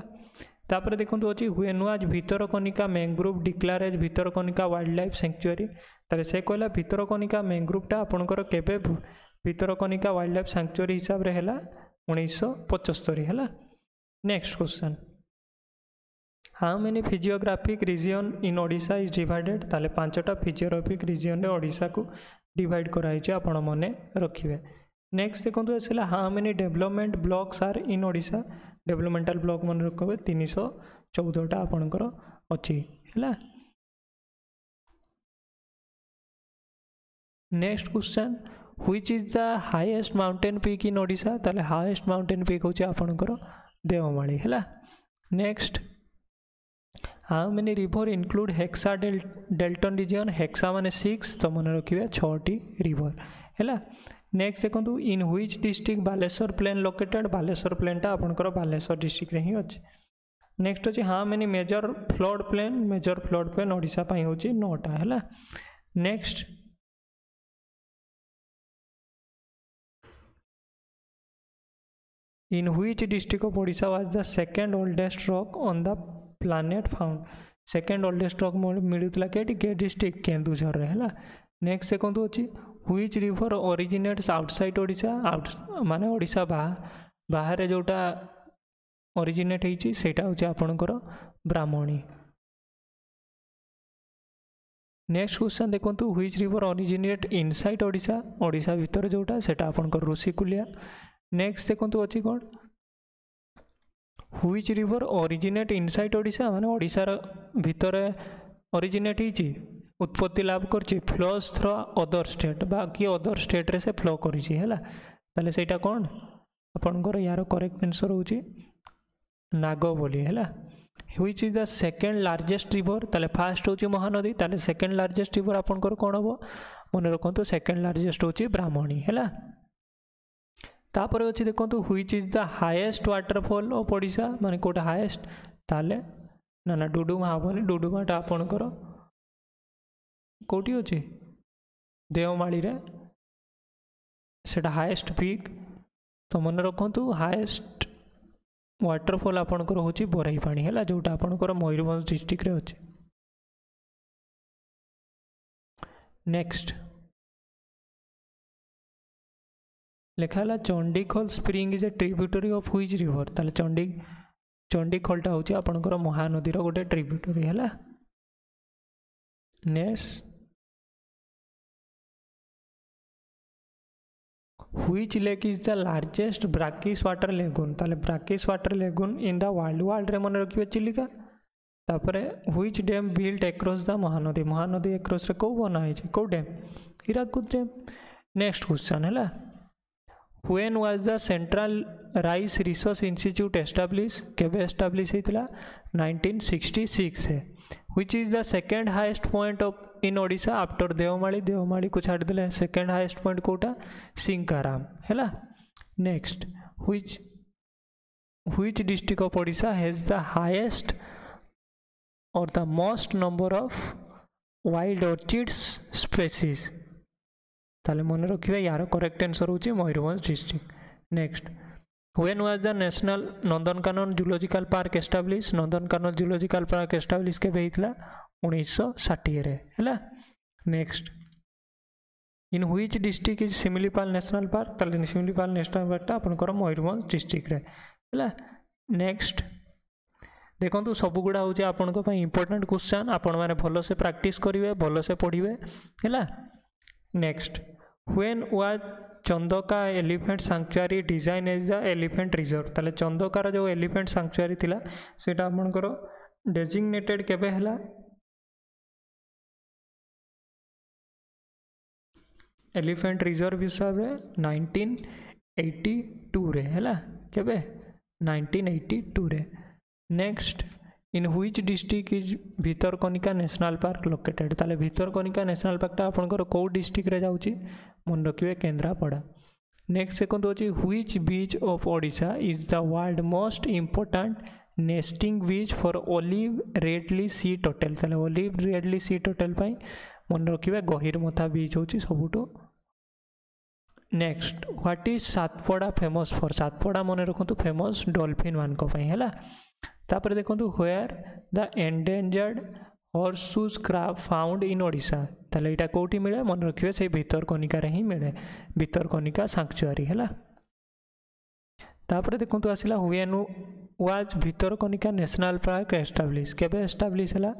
तापर देखंतु अच्छी when was Bhitarkanika mangrove declare as Bhitarkanika wild life sanctuary ताले से कहला भितरकनिका मैंग्रोवटा आपणकर केबे भितरकनिका वाइल्ड लाइफ सैंक्चुअरी हिसाब रे हैला उन्नीस सौ पचहत्तर है। Next question how many physiographic region in Odisha is divided ताले पांचटा फिजियोग्राफिक रीजन रे ओडिशा को डिवाइड कराई जे आपण मने रखिबे। नेक्स्ट देखंतु एसला how many development blocks are in Odisha developmental block मन रखबे तीन सौ चौदह टा आपणकर अछि हैला। Next question which is the highest mountain peak in Odisha ताले हाईएस्ट माउंटेन पीक होछि आपणकर देवमाली हैला। Next how many river include hexa Dalton region hexa माने सिक्स तो मन रखिए छोटी रिवर हैला। नेक्स्ट देखो in which district Baleswar plain located Baleswar प्लेनटा आपणकर बालेश्वर डिस्ट्रिक्ट रे ही अछि। नेक्स्ट अछि how many major flood plain major flood plain Odisha पई होछि नौटा हैला। Next in which district of Odisha was the second oldest rock on the planet found second oldest rock मिलूला के डिस्ट्रिक्ट केन्दूर है। नेक्स्ट देखो अच्छी which river originates outside Odisha out माने ओडिशा बाहर जोटा ओरिजिनेट होटा हूँ आपणकर ब्राह्मणी। नेक्स्ट क्वेश्चन देखो which river originate inside Odisha Odisha भीतर जोटा सेटा आपणकर ऋषिकुलिया। नेक्स्ट देखो अच्छी कौन which river originate inside Odisha माने ओडिशार भीतर ओरिजिनेट होती उत्पत्ति लाभ करछि फ्लोस थ्रो अदर स्टेट बाकी अदर स्टेट रे से फ्लो करिछि हैला ताले सेटा कोन आपनकर यार करेक्ट आंसर होछि नागोबोली हैला। Which is the second largest river ताले फर्स्ट होछि महानदी ताले सेकंड लार्जेस्ट रिवर आपनकर कोन हो मन रखंतु सेकंड लार्जेस्ट होछि ब्राह्मणी हैला। तापर अच्छे देखो which is the highest waterfall of Odisha माने कोटा हाईएस्ट ताले ना ना डुडुमा हेनी डुडुमाटा आपणकर कोटी अच्छे देवमाली रे सेटा हाईएस्ट पीक तो मन रखु हाईएस्ट वाटरफॉल आपणकर होची बोरईपाणी हैला जोटा आपणकर मयूरभंज डिस्ट्रिक्ट रे अछि। नेक्स्ट लिखाला Chandikhol spring is a tributary of which river ताले चंडी चंडीखोलटा होची आपणकर महानदीर गोटे ट्रिब्यूटरी हैला। Next which lake is the largest brackish water lagoon ताले brackish water lagoon in the world world रे मन रखिबे चिल्का। तापरे which dam built across the Mahanadi Mahanadi across रे को बनाई छै को dam Hirakud dam. Next question हैला When was the Central Rice Research Institute established? कब एस्टाब्लीश होता नाइनटीन सिक्सटी सिक्स है। Which is the second highest point of in Odisha after Deomali Deomali को छाड़देले सेकेंड हाइस्ट पॉइंट कोटा सिंकाराम है। Next which which district of Odisha has the highest or the most number of wild orchids species? ताले मन रखिए यार करेक्ट आंसर होची Mayurbhanj district. Next when was the national Nandankanan zoological park establish Nandankanan zoological park establish के भेइतला उन्नीस सौ साठ रे हैला। Next in which district is Similipal national park ताले सिमिलीपाल नेशनल पार्क आपनकर मयूरभंज डिस्ट्रिक्ट रे हैला। नेक्स्ट देखो सबुगुड़ा होची आपनको पई इंपोर्टेंट क्वेश्चन आपण माने भलो से प्रैक्टिस करिवे भलो से पढ़िवे हैला। Next when was Chandaka elephant sanctuary design as the elephant reserve ताले चंदकार जो एलिफेंट सैंक्चुअरी थिला सेटा आपनकर डेजिग्नेटेड केबे हला एलिफेंट रिजर्व हिसाब रे नाइनटीन एटी टू रे हैला केबे नाइनटीन एटी टू रे। Next in which district is Bhitarkanika national park located ताले भितरकनिका नेशनल पार्कटा आपनकर को डिस्ट्रिक्ट रे जाउची मन रखिबे केंद्रापड़ा। नेक्स्ट सेकंड होची which beach of Odisha is the world most important nesting beach for olive ridley sea turtle ताले ओलिव रेडली सी टोटल पई मन रखिबे गहिरमथा बीच होची सबुटो। Next what is Satapada famous for Satapada मन रखंतु फेमस डॉल्फिन मान को पई हैला। तापर देखंतु where the endangered horseshoes crab found in Odisha ताले इटा कोठी मिले मन रखिबे से भितरकनिका रे ही मिले भितरकनिका सैंक्चुअरी हैला। तापर देखंतु आसिला when was Bhitarkanika national park establish केबे एस्टाब्लिश हैला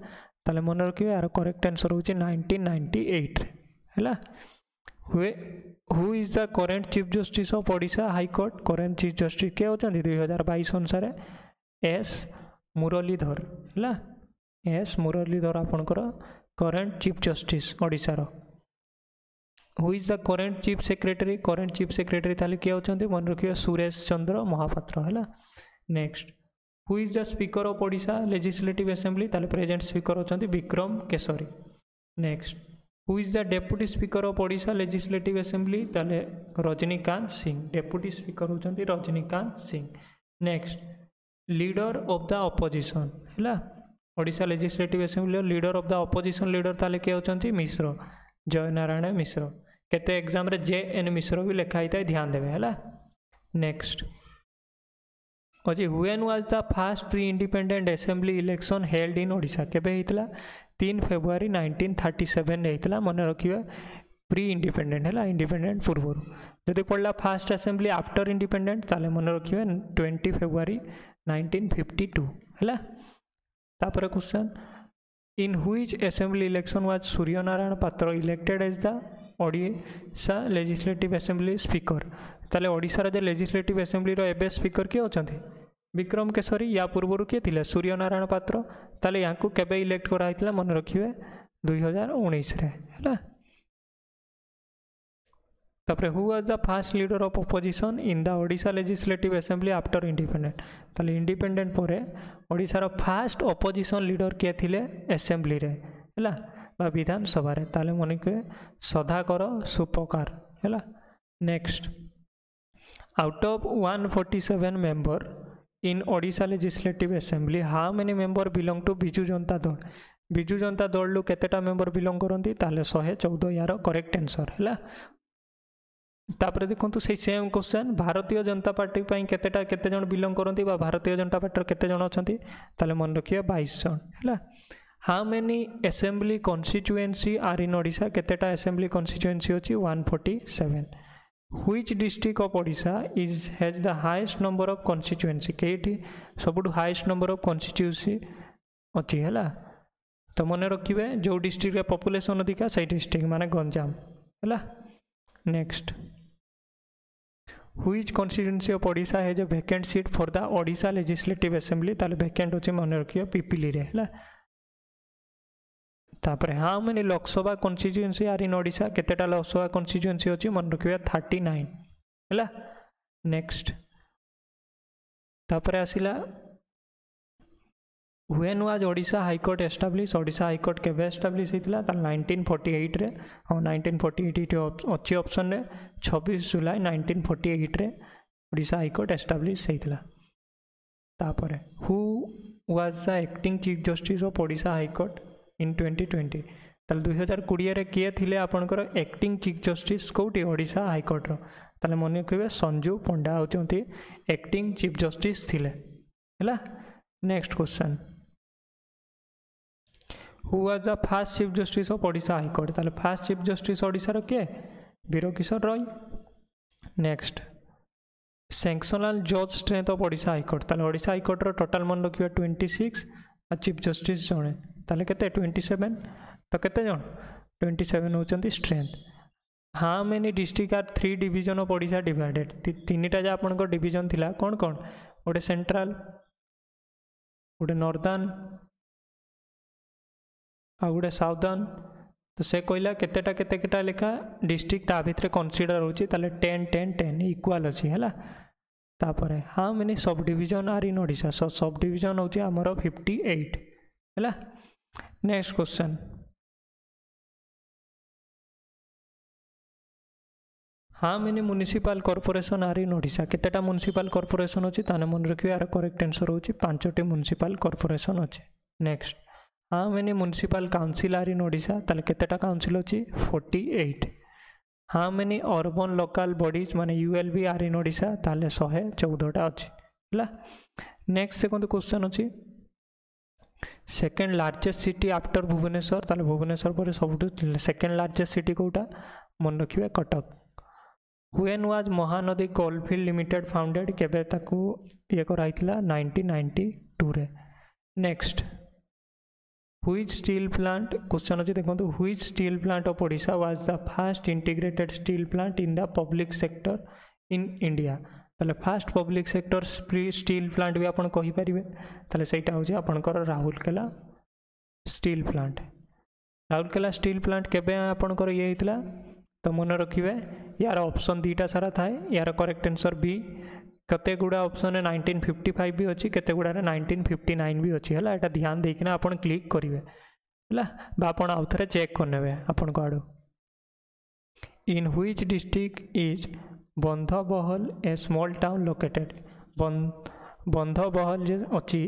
ताले मन रखिबे आरो करेक्ट आंसर होची नाइनटीन नाइंटी एट हैला। Who who is the current chief justice of Odisha high court current chief justice के होचन दो हज़ार बाईस अनुसार एस मुरलीधर हैला एस मुरलीधर आपनकर करंट चीफ जस्टिस ओडिशा रो। Who is the current chief secretary current chief secretary ताले के होचन मन रखियो सुरेश चंद्र महापात्र हैला। Next who is the speaker of Odisha legislative assembly ताले प्रेजेंट स्पीकर होचन Bikram Keshari. Next who is the deputy speaker of Odisha legislative assembly ताले रजनीकांत सिंह डेप्यूटी स्पीकर होचंती Rajanikant Singh. Next leader of the opposition हैला Odisha legislative assembly leader of the opposition leader ताले के होचंती मिश्र जयनारायण मिश्र केते एग्जाम रे जे एन मिश्र भी लिखाई था ध्यान देबे हैला। नेक्स्ट ओजी when was the first pre independent assembly election held in Odisha केबे हितला तीन फेब्रुआरी नाइनटीन थर्टी सेवन हेतला मन रखिबे प्री इंडिपेंडेंट हैला इंडिपेंडेंट पूर्व जदि पड़ला फर्स्ट असेंबली आफ्टर इंडिपेंडेंट ताले मन रखिबे बीस फेब्रुआरी नाइनटीन फिफ्टी टू हैला। तापर question in which assembly election was Surya Narayan Patra elected as the Odisha legislative assembly speaker ताले ओडिशा रे लेजिस्लेटिव असेंबली रो एबे स्पीकर के होचंती विक्रम केशरी या पूर्व किए थे सूर्य नारायण पात्र ताले या को केबे इलेक्ट कराइतला मन रखिबे दो हज़ार उन्नीस रे हैला। तापर who was the first leader of opposition in the Odisha legislative assembly after independent ताले इंडिपेंडेंट परे ओडिशा रो फर्स्ट ऑपोजिशन लीडर के थिले असेंबली रे हैला बा विधानसभा रे ताले मन के सदाकर सुपकार हैला। Next out of one forty seven member in Odisha legislative assembly how many member belong to Biju Janata Dal Biju Janata दल लु केतेटा मेंबर बिलोंग करंती ताले एक सौ चौदह यार करेक्ट आंसर हैला। तापर देखंतु से same question Bharatiya Janata party पई केतेटा केते जन बिलोंग करंती बा भारतीय जनता पार्टी केते जन अछंती ताले मन रखियो बाईस जन हैला। How many assembly constituency are in Odisha केतेटा असेंबली कॉन्स्टिट्यूएंसी होची one forty seven. Which district of Odisha is has the highest number of constituency केठी सबुठु हाईएस्ट नंबर ऑफ कॉन्स्टिट्यूएंसी अछि हैला तो मन रखिबे जो डिस्ट्रिक्ट रे पॉपुलेशन अधिका सही डिस्ट्रिक्ट माने गंजाम हैला। Next which constituency of Odisha has a vacant seat for the Odisha legislative assembly ताले वैकेंट होची मन रखियो पिपिली रे हैला। तापर how many Lok Sabha constituency are in Odisha केतेटा लोकसभा कॉन्स्टिट्यूएंसी होची मन रखिबे थर्टी नाइन हैला। नेक्स्ट तापर आसिला when was Odisha high court establish Odisha high court केबे एस्टाब्लिश हेतला त नाइनटीन फोर्टी एट रे और नाइनटीन फोर्टी एट इट अछि ऑप्शन रे छब्बीस जुलाई नाइनटीन फोर्टी एट रे ओडिशा हाई कोर्ट एस्टाब्लिश हेतला। तापर who was the acting chief justice of Odisha high court in twenty twenty ताले दो हज़ार बीस रे किए थिले आपनकर एक्टिंग चीफ जस्टिस कोठी ओडिशा हाई कोर्ट रो ताले मने कहिबे संजू पंडा होचंती एक्टिंग चीफ जस्टिस थिले हैला। Next question who was the first chief justice of Odisha high court ताले फर्स्ट चीफ जस्टिस ओडिशा रो के वीरकिशोर रॉय। नेक्स्ट सैंक्शनल जज strength of Odisha high court ताले ओडिशा हाई कोर्ट रो टोटल मन रखिबे छब्बीस आ चीफ जस्टिस जणे ताले केते सत्ताईस तो केते जण सत्ताईस होचंती strength. How many district are three division of Odisha divided तीनटा जे आपन को डिवीजन थिला कोन कोन ओडे सेंट्रल ओडे नॉर्दर्न आ ओडे साउथर्न तो से कहला केतेटा केतेटा लेखा डिस्ट्रिक्ट ता भितर कन्सीडर होची ताले टेन टेन टेन इक्वाल अछि हैला। तापर how many sub division are in Odisha, so sub division होची हमरो अट्ठावन हैला। Next question, how many municipal corporation are in Odisha, केतेटा म्युनिसिपल कॉर्पोरेशन अछि ताने मन रखियो यार करेक्ट आंसर होची पांचोटी म्युनिसिपल कॉर्पोरेशन अछि। Next, how many municipal council are in Odisha, ताले केतेटा काउंसिल अछि अड़तालीस। How many urban local bodies माने यूएलबी आर इन ओडिशा, ताले एक सौ चौदह टा अछि हैला। नेक्स्ट सेकंड क्वेश्चन अछि second largest city after Bhubaneswar, ताले भुवनेश्वर पर सबटु सेकंड लार्जेस्ट सिटी कोटा मन रखिबे Cuttack. When was Mahanadi coalfield limited founded, केबे ताकू ये कराइतला नाइंटीन नाइंटी टू रे। Next, Which steel plant question अच्छे देखो, Which steel plant of Odisha was the first integrated steel plant in the public sector in India, ताले first public sector steel plant भी आपन कहि परिबे, ताले सेटा हो जे आपनकर Rourkela steel plant. Rourkela steel plant केबे आपनकर ये हितला तो मन रखिबे यार ऑप्शन दीटा सारा थाए, यार करेक्ट आंसर बी। कते गुड़ा ऑप्शन है नाइंटीन फिफ्टी फाइव भी अच्छी, कते गुड़ा है नाइंटीन फिफ्टी नाइन भी अच्छी है, ध्यान देखना अपन क्लिक करेंगे है आपड़ आउ थे चेक करने आपण को आड़। In which district is Bandhbahal a small town located, Bandhbahal जे अच्छी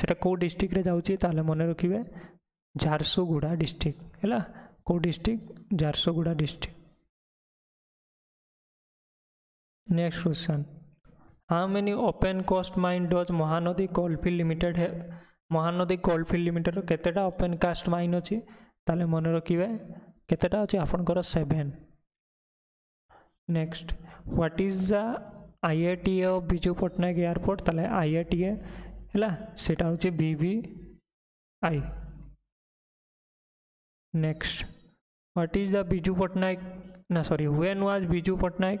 से कौ डिस्ट्रिक्ट जाऊँगी ताले मन रखिए झारसुगुड़ा डिस्ट्रिक्ट है, कौ district Jharsuguda district. Next question, how many open cast mine does Mahanadi coalfield limited है, महानदी कोलफील्ड लिमिटेड केतेटा ओपन कास्ट माइन अच्छी ताले मन रखिए केतेटा अच्छी आपनकर seven. Next, what is the IATA of Biju Patnaik airport, ताले आईआईटीए हैला सेटा होची BBI. Next, what is the Biju Patnaik ना sorry when was Biju Patnaik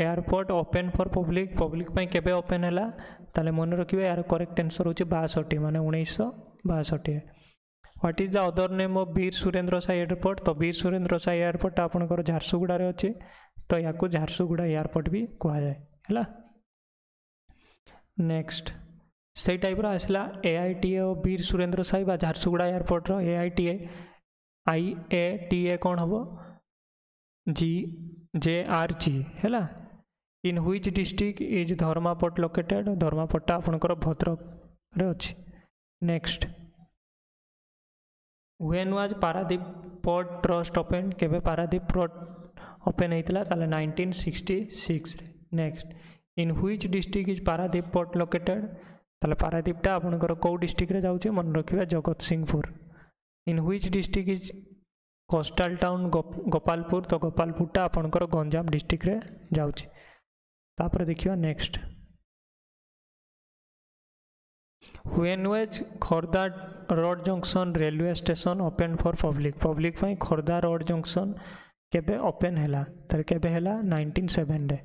airport open for public, public में केबे ओपन हैला ताले मन रखिए यार करेक्ट आंसर होची बासठ माने उन्नीस सौ बासठ। What is the other name of Veer Surendra Sai airport, तो वीर सुरेंद्र साई एयरपोर्ट आपनकर झारसुगुड़ा रे अछि तो या को झारसुगुड़ा एयरपोर्ट भी कहा जाए हैला। नेक्स्ट, से टाइप रा आसला एआईटीए ओ वीर सुरेंद्र साई बा झारसुगुड़ा एयरपोर्ट रो एआईटीए आईएटीए कोन हबो जी जे आर जी हैला। In which district is धर्मापट located, धर्मापटा आपनकर भद्रक रे अछि। Next, when was Paradip port trust open, केबे पारादीप पोर्ट ओपन हेतला ताले नाइंटीन सिक्सटी सिक्स रे। Next, in which district is Paradip port located, ताले पारादीपटा आपनकर को डिस्ट्रिक्ट रे जाउचे मन रखिबा Jagatsinghpur. In which district is coastal town Gopalpur, तो गोपालपुरटा आपनकर गंजाम डिस्ट्रिक्ट रे जाउचे। तापर देखियो next, when was Khordha road junction railway station open for public, public में खोरदा रोड जंक्शन केबे ओपन हैला तर केबे हैला नाइंटीन सेवेंटी रे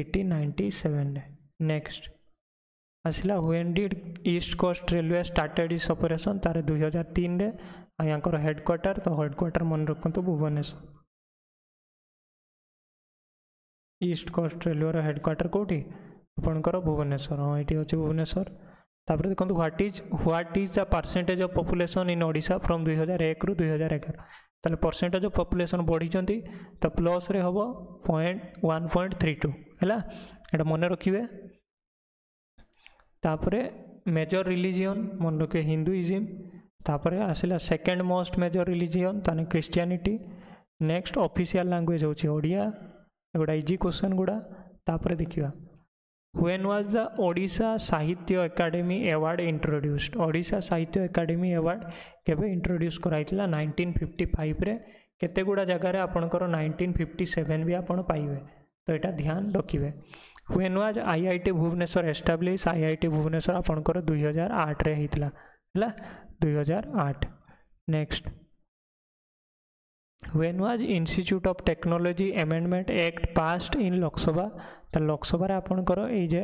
एटीन नाइंटी सेवेन रे। नेक्स्ट आसला when did east coast railway started its operation, तारे दो हज़ार तीन रे आयांकर हेडक्वार्टर, तो हेडक्वार्टर मन रखंतु Bhubaneswar. East coast railway headquarter कोठी आपनकर भुवनेश्वर, हाँ ये अच्छे भुवनेश्वर। तापर देखो what is what is the percentage of population in Odisha from दो हज़ार एक रु दो हज़ार ग्यारह, ताले परसेंटेज ऑफ पॉपुलेशन बढ़ी जंती तो प्लस रे हबो वन पॉइंट थर्टी टू हैला एटा मन रखिबे। तापर मेजर रिलीजन मन रखिबे हिंदुइज्म, तापर आसिला सेकंड मोस्ट मेजर रिलीजन ताने क्रिश्चियनिटी। नेक्स्ट, ऑफिशियल लैंग्वेज होची ओडिया, एगुड़ा इजी क्वेश्चन गुड़ा। तापर देखिया when was the Odisha Sahitya academy award introduced, Odisha Sahitya academy award केबे इंट्रोड्यूस कराइतला नाइंटीन फिफ्टी फाइव रे, केते गुड़ा जगह रे आपनकर नाइंटीन फिफ्टी सेवन भी आपन पाइबे तो एटा ध्यान रखिबे। When was IIT Bhubaneswar establish, IIT Bhubaneswar आपनकर दो हज़ार आठ रे हितला हैला दो हज़ार आठ। Next, when was institute of technology amendment act passed in Lok Sabha, तो लोकसभा रे आपनकर ए जे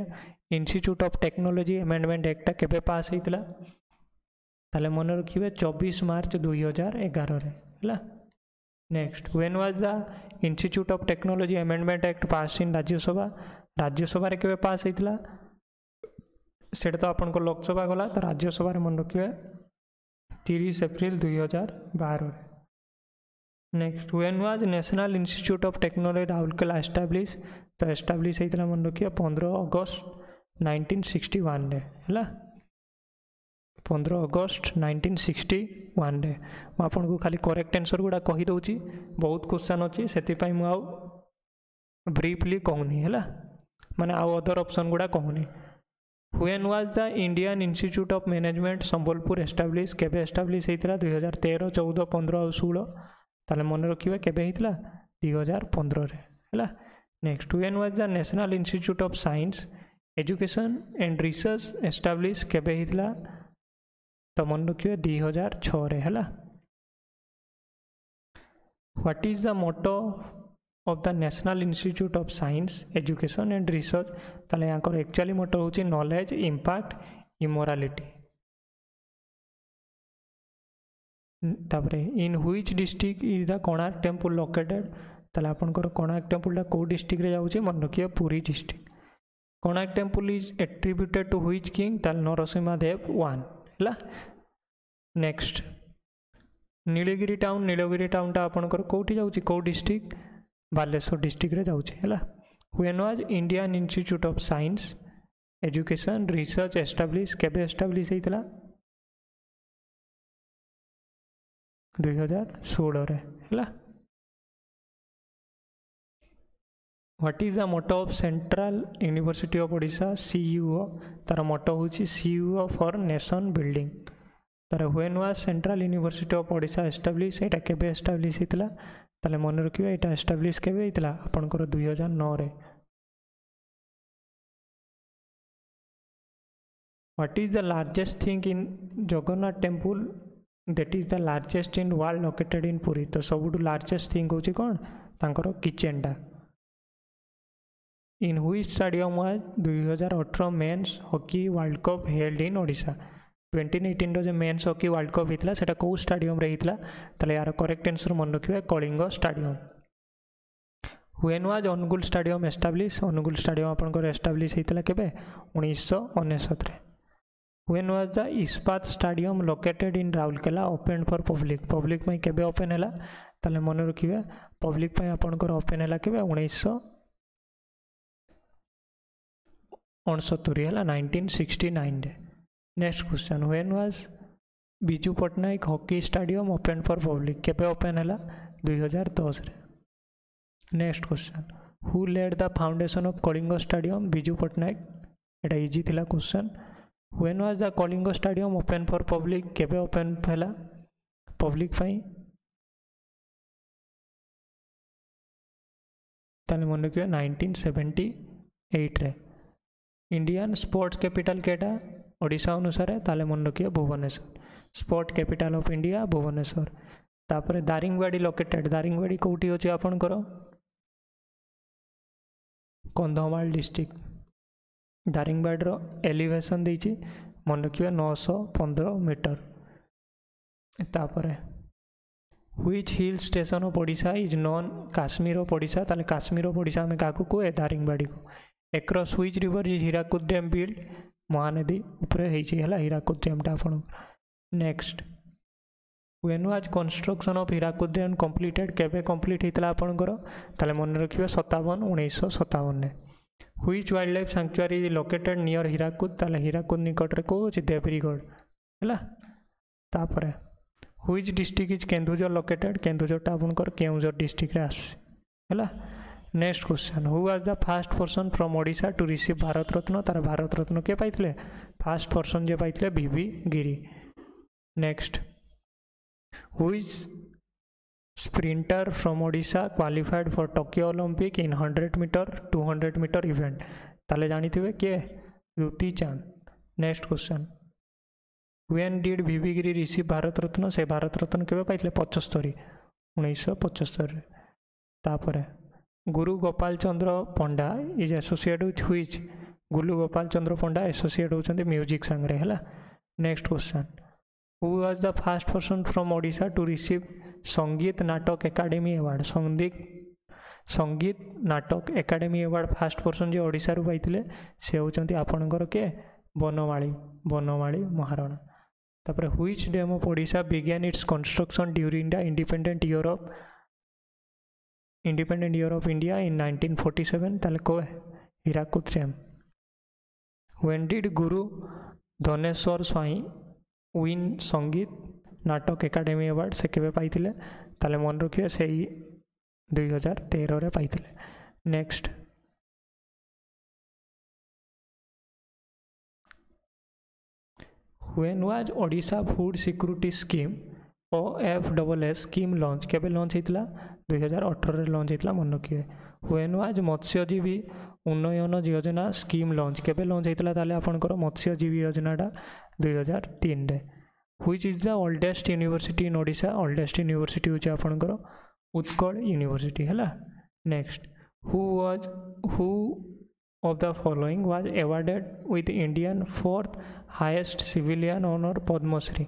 institute of technology amendment act केबे पास हेतला ताले मन रखिबे चौबीस मार्च दो हज़ार ग्यारह रे है। Next, when was the institute of technology amendment act pass in Rajya Sabha? Rajya Sabha रे केबे पास होइतला सेटा तो आपनको लोकसभा गला, तो राज्यसभा रे मन रखिबे तीस अप्रैल दो हज़ार बारह रे। Next, when was national institute of technology Rourkela establish? तो एस्टाब्लिश होइतला मन रखिबे पंद्रह अगस्त नाइनटीन सिक्सटी वन रे हैला, पंद्रह अगस्त नाइनटीन सिक्सटी वन रे। मैं आपको खाली करेक्ट आंसर गुड़ा कही दूची, बहुत क्वेश्चन अच्छी से ब्रीफली कहूनी है, मैंने आउ अदर ऑप्शन गुड़ा कहूनी। When was the Indian institute of management Sambalpur establish? केबे एस्टाब्लिश होता दुई हजार तेरह चौदह पंद्रह सोलह, ताले मन रखिए केबे होता दुई हजार पंद्रह रे है। Next, when was the national institute of science education and research establish? केबे होता तो मन रखिए दुई हजार छः रे है। What is the motto of the national institute of science education and research? ताले यहाँ एक्चुअली मोटो होची नॉलेज इम्पैक्ट इमोरालिटी। तापरे in which district is the Konark temple located? ताले आपनकर कोणार्क टेम्पलटा को डिस्ट्रिक्ट रे जाउची मन रखिए Puri district. Konark temple is attributed to which king? ताले नरसिम्हादेव वन है। नेक्स्ट, नीलगिरी टाउन, नीलगिरी टाउनटा आपनकर कोठी जाउची को डिस्ट्रिक्ट? बालेश्वर डिस्ट्रिक्ट रे जाउची है। When was Indian institute of science education research establish? केबे एस्टाब्लिश होता दुई हजार सोलह रे है। What is the motto of central university of Odisha CUO? तार मोटो होची सीयूओ फॉर नेशन बिल्डिंग। तार when was central university of Odisha establish? एटा केबे एस्टाब्लिश होता ताले मन रखिए एटा एस्टाब्लिश केबे होता आपनकर दुई हजार नौ रे। What is the largest thing in Jagannath temple? That is the largest in world located in Puri. तो सबुठु लार्जेस्ट थिंग होची कोन तांकर किचेनटा। इन व्हिच स्टेडियम वाज दो हज़ार अठारह men's hockey world cup held in Odisha? Twenty eighteen जो मेन्स हॉकी वर्ल्ड कप होता है कौ स्टेडियम रे होता? ताले यार करेक्ट आंसर मन रखिए Kalinga stadium. When was Angul stadium establish? Angul stadium आपनकर एस्टाब्लिश होता केबे उन्नीस सौ उनसठ रे। When was the Ispat stadium located in Rourkela open for public? Public में केबे ओपन हैला? ताले मन रखिए पब्लिक में आपनकर ओपन हैला केबे उन्नीस सौ उनसठ है नाइनटीन सिक्सटी नाइन रे। Next question, when was Biju Patnaik hockey stadium open for public? केबे ओपन हैला दो हज़ार दस रे। Next question, who laid the foundation of Kalinga stadium? Biju Patnaik. एटा इजी थिला question. When was the Kalinga stadium open for public? केबे ओपन हैला पब्लिक पाई? ताले मन रखियो नाइनटीन सेवेंटी एट रे। इंडियन स्पोर्ट्स कैपिटल केटा ओडिशा अनुसार है? ताले मन रखिए Bhubaneswar. Sport capital of India Bhubaneswar. तापर दारिंगवाड़ी लोकेटेड, दारिंगवाड़ी कोठी होची आपनकर कंधमाल डिस्ट्रिक्ट। दारिंगवाड़ी रो एलिवेशन देइची मन रखिए नौ सौ पंद्रह मीटर। तापर which hill station of Odisha is known? Kashmir of Odisha. ताले काश्मीर ऑफ ओडिशा में काकू को ए दारिंगवाड़ी को। Across which river is Hirakud dam build? Mahanadi उपरे है हीराकुद डैमटा आपण। Next, when was construction of Hirakud dam completed? केबे कंप्लीट होता आपणकर? ताले मन रखिए सत्तावन उन्नीस सौ सत्तावन में। Which wild life sanctuary is located near Hirakud? ताले हीराकुद निकट को होची देवरीगढ़ है। तापर which district is Kendujhar located? केन्दुझरटा आपणकर केउंझर डिस्ट्रिक्ट रे आसु है। Next question, who was the first person from Odisha to receive Bharat Ratna? तार भारत रत्न के पाइले फास्ट पर्सन जे पाइले V V Giri. Next, who is sprinter from Odisha qualified for Tokyo Olympic in hundred metre two hundred metre event? ताले जानिथिबे के Dutee Chand. Next question, when did V V Giri receive Bharat Ratna? से भारत रत्न के पाइले पचहत्तर उन्नीस सौ पचहत्तर। तापर Guru Gopal Chandra Panda is associate with which? Guru Gopal Chandra Panda associate होते म्यूजिक सांगरे है। Next question, who was the first person from Odisha to receive Sangeet Natak academy award Sangeet Sangeet Natak academy award first person जी ओडिशारू पाइथिले से होचंती आपणकर के बनमाळी बनमाळी महाराणा। तापर which dam of Odisha began its construction during the independent year of independent year of India in nineteen forty seven तालको Hirakud dam. When did Guru Dhaneswar Swai win संगीत नाटक एकाडेमी अवार्ड से केबे पाइथिले ताले मन रखिए से दुई हजार तेरह रे पाइथिले। Next when was Odisha food security scheme O F double S scheme launch केबे लॉन्च हेतला दुई हजार अठारह रे लॉन्च हेतला मन रखिए। When was Matsyajibi Unnayan Yojana scheme launch केबे लॉन्च हेतला ताले आपनकर मत्स्यजीवी योजनाटा दुई हजार तीन रे। Which is the oldest university in Odisha oldest university होचे आपनकर उत्कल यूनिभर्सीटी है। Next who was who of the following was awarded with Indian fourth highest civilian honour Padma Shri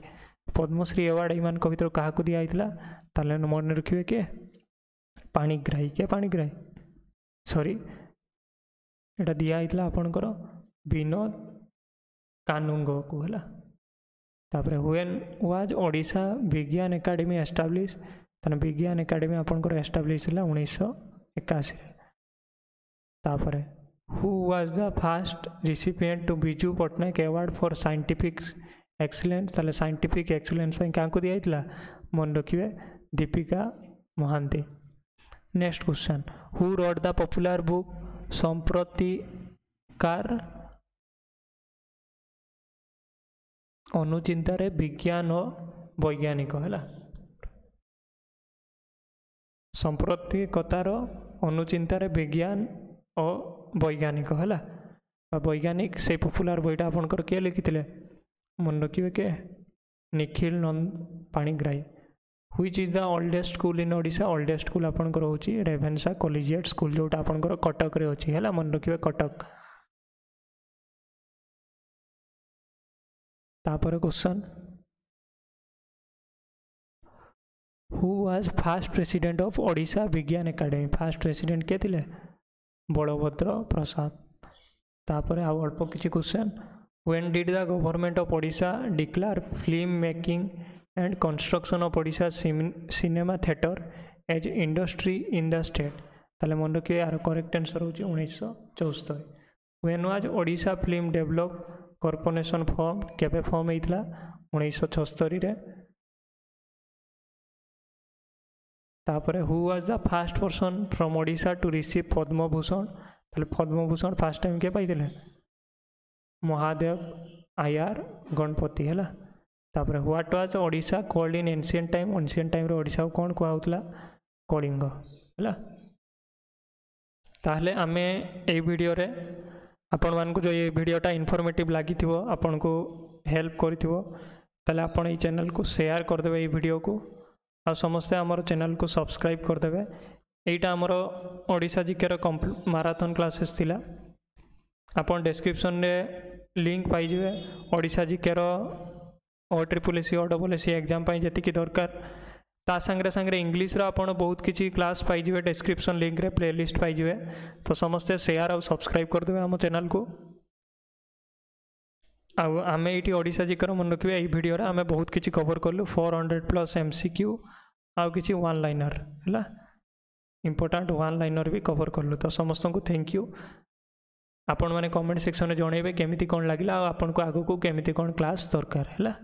Padma Shri award in भर क्या दिखाई ताले मन रखिए किए पाणीग्राही किए पाणीग्राही सॉरी एटा दिखाई आपणकर विनोद कानुंगो को है। तापर when was Odisha Bigyan academy establish तने विज्ञान एकाडेमी आपनकर एस्टाब्लिश है उन्नीस सौ इक्यासी। तापर who was the first recipient to Biju Patnaik award for scientific excellence तले साइंटिफिक एक्सीलेंस क्या दिखाई मन रखिए Deepika Mahanty. Next question who wrote the popular book संप्रतिकार अनुचिंतार विज्ञान और वैज्ञानिक है संप्रतिकतार अनुचिंतार विज्ञान और वैज्ञानिक है वैज्ञानिक से पॉपुलर बोईटा आपनकर किए लिखिते मन रखिए के Nikhil Nanda Panigrahi. Which is the oldest school in Odisha oldest school आपनकर होची रेवेनशा कॉलेजिएट स्कूल जोटा आपनकर कटक रे होची है मन रखिए कटक। तापर question who was first president of Odisha Bigyan academy fast president के थिले बड़भद्र प्रसाद। तापर आ अल्प किछि question when did the government of Odisha declare film making and construction of Odisha cinema theatre as industry in the state ताले मन रखिए यार करेक्ट आंसर होछि उन्नीस सौ चौहत्तर। When was Odisha film develop corporation form केबे फॉर्म होइतला उन्नीस सौ छिहत्तर रे। तापरे who was the first person from Odisha to receive Padma Bhushan तले पद्मभूषण फास्ट टाइम के पाइले महादेव आयार गणपति है। तापरे what was Odisha called in ancient time ancient time रे ओडिशा को कोन कहउतला कलिंग हैला। ताहले आमे ए वीडियो रे आपण मानक जो ये वीडियोटा इनफॉर्मेटिव लगी आपण को हेल्प करिथिवो ताले आपण ए चैनल को शेयर करदेवे ये वीडियो को आ समस्ते आमर चैनल को सब्सक्राइब करदेवे। एटा आमर ओडिशा जिकेर माराथन क्लासेस थिला आपण डिस्क्रिप्शन रे लिंक पाइबे ओडिशा जिकेर O triple S O double S exam पाई जतिकी दरकार ता संगे संगे इंग्लिश रा आपण बहुत किसी क्लास पाइबे डिस्क्रिप्शन लिंक रे प्लेलिस्ट पाइबे तो समस्ते शेयर और सब्सक्राइब करदेवे आम चैनल को आउ आम ये ओडिशा जिकर मन रखिए वीडियो रे आम बहुत किसी कवर कलु चार सौ प्लस एमसीक्यू आउ किसी वन लाइनर है इंपोर्टाट वन लाइनर भी कवर कलु तो समस्त को थैंक यू। आपण मैंने कमेंट सेक्शन में जनइबे केमी कौन लगे आपन को आगू को केमी कौन क्लास दरकार है।